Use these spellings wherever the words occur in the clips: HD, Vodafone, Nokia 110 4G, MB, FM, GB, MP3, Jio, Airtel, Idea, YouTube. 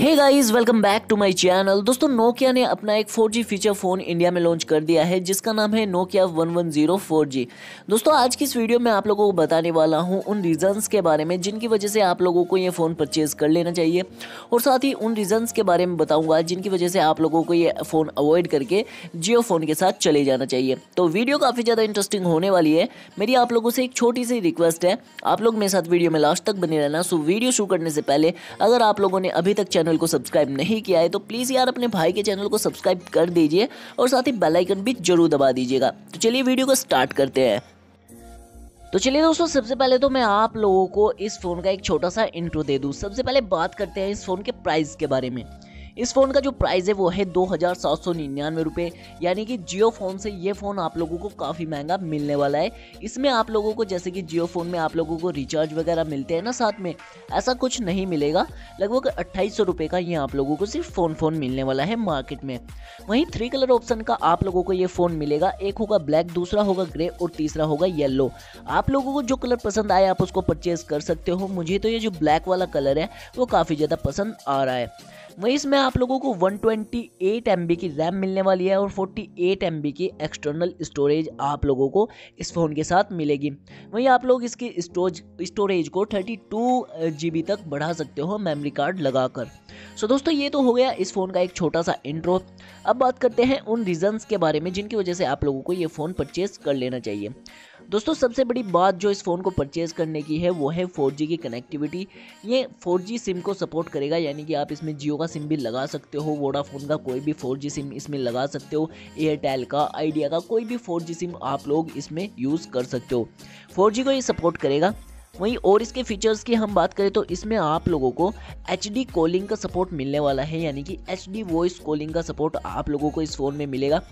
Hey guys welcome back to my channel. दोस्तों Nokia ने अपना एक 4G फीचर फ़ोन इंडिया में लॉन्च कर दिया है जिसका नाम है नोकिया 110 4G। दोस्तों आज की इस वीडियो में आप लोगों को बताने वाला हूं उन रीज़न्स के बारे में जिनकी वजह से आप लोगों को ये फ़ोन परचेज़ कर लेना चाहिए और साथ ही उन रीज़न्स के बारे में बताऊँगा जिनकी वजह से आप लोगों को ये फ़ोन अवॉइड करके जियो फ़ोन के साथ चले जाना चाहिए। तो वीडियो काफ़ी ज़्यादा इंटरेस्टिंग होने वाली है। मेरी आप लोगों से एक छोटी सी रिक्वेस्ट है, आप लोग मेरे साथ वीडियो में लास्ट तक बने रहना। सो वीडियो शुरू करने से पहले अगर आप लोगों ने अभी तक चैनल को सब्सक्राइब नहीं किया है तो प्लीज़ यार अपने भाई के चैनल को सब्सक्राइब कर दीजिए और साथ ही बेल आइकन भी जरूर दबा दीजिएगा। तो चलिए वीडियो को स्टार्ट करते हैं। तो चलिए दोस्तों सबसे पहले तो मैं आप लोगों को इस फ़ोन का एक छोटा सा इंट्रो दे दूँ। सबसे पहले बात करते हैं इस फ़ोन के प्राइस के बारे में। इस फ़ोन का जो प्राइस है वो है 2799 रुपये, यानी कि जियो फ़ोन से ये फ़ोन आप लोगों को काफ़ी महंगा मिलने वाला है। इसमें आप लोगों को जैसे कि जियो फ़ोन में आप लोगों को रिचार्ज वगैरह मिलते हैं ना साथ में, ऐसा कुछ नहीं मिलेगा। लगभग 2800 रुपये का ये आप लोगों को सिर्फ फ़ोन मिलने वाला है मार्केट में। वहीं 3 कलर ऑप्शन का आप लोगों को ये फ़ोन मिलेगा। एक होगा ब्लैक, दूसरा होगा ग्रे और तीसरा होगा येलो। आप लोगों को जो कलर पसंद आए आप उसको परचेज़ कर सकते हो। मुझे तो ये जो ब्लैक वाला कलर है वो काफ़ी ज़्यादा पसंद आ रहा है। वहीं इसमें आप लोगों को 128 MB की रैम मिलने वाली है और 48 MB की एक्सटर्नल स्टोरेज आप लोगों को इस फ़ोन के साथ मिलेगी। वहीं आप लोग इसकी स्टोरेज को 32 GB तक बढ़ा सकते हो मेमोरी कार्ड लगाकर। सो दोस्तों ये तो हो गया इस फ़ोन का एक छोटा सा इंट्रो। अब बात करते हैं उन रीज़न्स के बारे में जिनकी वजह से आप लोगों को ये फ़ोन परचेज़ कर लेना चाहिए। दोस्तों सबसे बड़ी बात जो इस फ़ोन को परचेज़ करने की है वो है 4G की कनेक्टिविटी। ये 4G सिम को सपोर्ट करेगा, यानी कि आप इसमें जियो का सिम भी लगा सकते हो, वोडाफोन का कोई भी 4G सिम इसमें लगा सकते हो, एयरटेल का, आइडिया का कोई भी 4G सिम आप लोग इसमें यूज़ कर सकते हो। 4G को ये सपोर्ट करेगा। वहीं और इसके फीचर्स की हम बात करें तो इसमें आप लोगों को HD कॉलिंग का सपोर्ट मिलने वाला है, यानी कि HD वॉइस कॉलिंग का सपोर्ट आप लोगों को इस फ़ोन में मिलेगा।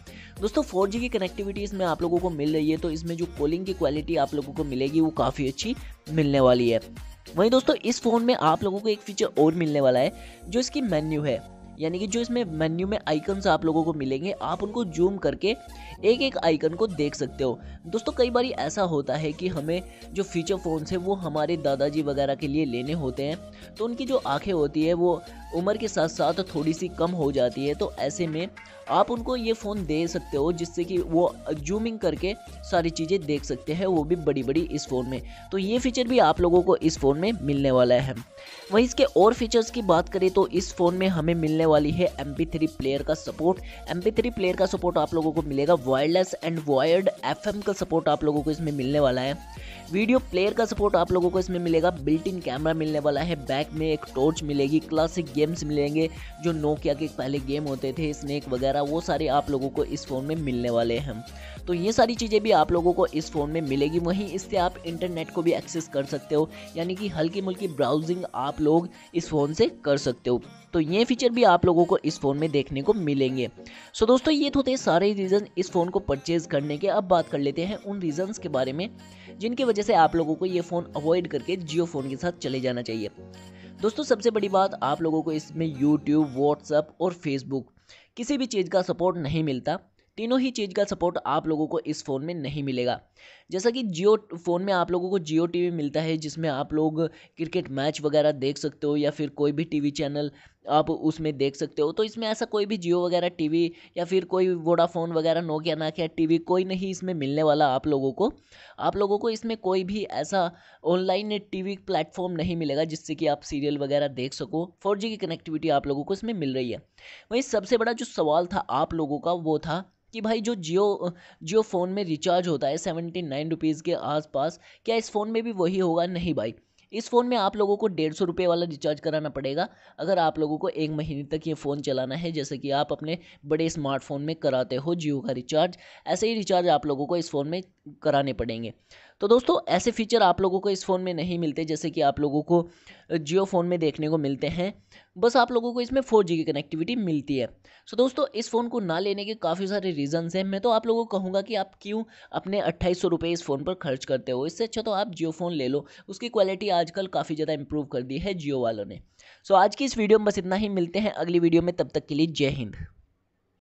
दोस्तों 4G की कनेक्टिविटी इसमें आप लोगों को मिल रही है तो इसमें जो कॉलिंग की क्वालिटी आप लोगों को मिलेगी वो काफ़ी अच्छी मिलने वाली है। वहीं दोस्तों इस फ़ोन में आप लोगों को एक फीचर और मिलने वाला है जो इसकी मेन्यू है, यानी कि जो इसमें मेन्यू में आइकन्स आप लोगों को मिलेंगे आप उनको जूम करके एक एक आइकन को देख सकते हो। दोस्तों कई बार ऐसा होता है कि हमें जो फीचर फ़ोन्स है वो हमारे दादाजी वगैरह के लिए लेने होते हैं तो उनकी जो आंखें होती है वो उम्र के साथ साथ थोड़ी सी कम हो जाती है। तो ऐसे में आप उनको ये फ़ोन दे सकते हो जिससे कि वो जूमिंग करके सारी चीज़ें देख सकते हैं, वो भी बड़ी बड़ी इस फ़ोन में। तो ये फ़ीचर भी आप लोगों को इस फ़ोन में मिलने वाला है। वहीं इसके और फीचर्स की बात करें तो इस फ़ोन में हमें मिलने वाली है MP3 प्लेयर का सपोर्ट। MP3 प्लेयर का सपोर्ट आप लोगों को मिलेगा। वायरलेस एंड वायर्ड FM का सपोर्ट आप लोगों को इसमें मिलने वाला है। वीडियो प्लेयर का सपोर्ट आप लोगों को इसमें मिलेगा। बिल्ट इन कैमरा मिलने वाला है। बैक में एक टॉर्च मिलेगी। क्लासिक गेम्स मिलेंगे, जो नोकिया के पहले गेम होते थे, स्नेक वगैरह, वो सारे आप लोगों को इस फ़ोन में मिलने वाले हैं। तो ये सारी चीज़ें भी आप लोगों को इस फ़ोन में मिलेगी। वहीं इससे आप इंटरनेट को भी एक्सेस कर सकते हो, यानी कि हल्की मुल्की ब्राउजिंग आप लोग इस फ़ोन से कर सकते हो। तो ये फीचर भी आप लोगों को इस फ़ोन में देखने को मिलेंगे। सो दोस्तों ये तो थे सारे रीज़न इस फ़ोन को परचेज़ करने के। अब बात कर लेते हैं उन रीज़न्स के बारे में जिनकी वजह से आप लोगों को ये फ़ोन अवॉइड करके जियो फ़ोन के साथ चले जाना चाहिए। दोस्तों सबसे बड़ी बात आप लोगों को इसमें यूट्यूब, व्हाट्सएप और फेसबुक किसी भी चीज़ का सपोर्ट नहीं मिलता। तीनों ही चीज़ का सपोर्ट आप लोगों को इस फ़ोन में नहीं मिलेगा। जैसा कि जियो फ़ोन में आप लोगों को Jio TV मिलता है जिसमें आप लोग क्रिकेट मैच वगैरह देख सकते हो या फिर कोई भी TV चैनल आप उसमें देख सकते हो। तो इसमें ऐसा कोई भी जियो वगैरह TV या फिर कोई वोडाफोन वगैरह नोकिया TV कोई नहीं इसमें मिलने वाला आप लोगों को। आप लोगों को इसमें कोई भी ऐसा ऑनलाइन TV प्लेटफॉर्म नहीं मिलेगा जिससे कि आप सीरियल वगैरह देख सको। 4G की कनेक्टिविटी आप लोगों को इसमें मिल रही है। वहीं सबसे बड़ा जो सवाल था आप लोगों का वो था कि भाई जो जियो फ़ोन में रिचार्ज होता है 79 रुपीज़ के आसपास, क्या इस फ़ोन में भी वही होगा? नहीं भाई, इस फ़ोन में आप लोगों को 150 रुपये वाला रिचार्ज कराना पड़ेगा अगर आप लोगों को 1 महीने तक ये फ़ोन चलाना है, जैसे कि आप अपने बड़े स्मार्टफोन में कराते हो जियो का रिचार्ज। ऐसे ही रिचार्ज आप लोगों को इस फ़ोन में कराने पड़ेंगे। तो दोस्तों ऐसे फीचर आप लोगों को इस फ़ोन में नहीं मिलते जैसे कि आप लोगों को जियो फ़ोन में देखने को मिलते हैं। बस आप लोगों को इसमें 4G की कनेक्टिविटी मिलती है। सो दोस्तों इस फ़ोन को ना लेने के काफ़ी सारे रीज़न्स हैं। मैं तो आप लोगों को कहूँगा कि आप क्यों अपने 2800 रुपये इस फ़ोन पर खर्च करते हो, इससे अच्छा तो आप जियो फ़ोन ले लो। उसकी क्वालिटी आजकल काफ़ी ज़्यादा इंप्रूव कर दी है जियो वालों ने। सो आज की इस वीडियो में बस इतना ही। मिलते हैं अगली वीडियो में, तब तक के लिए जय हिंद।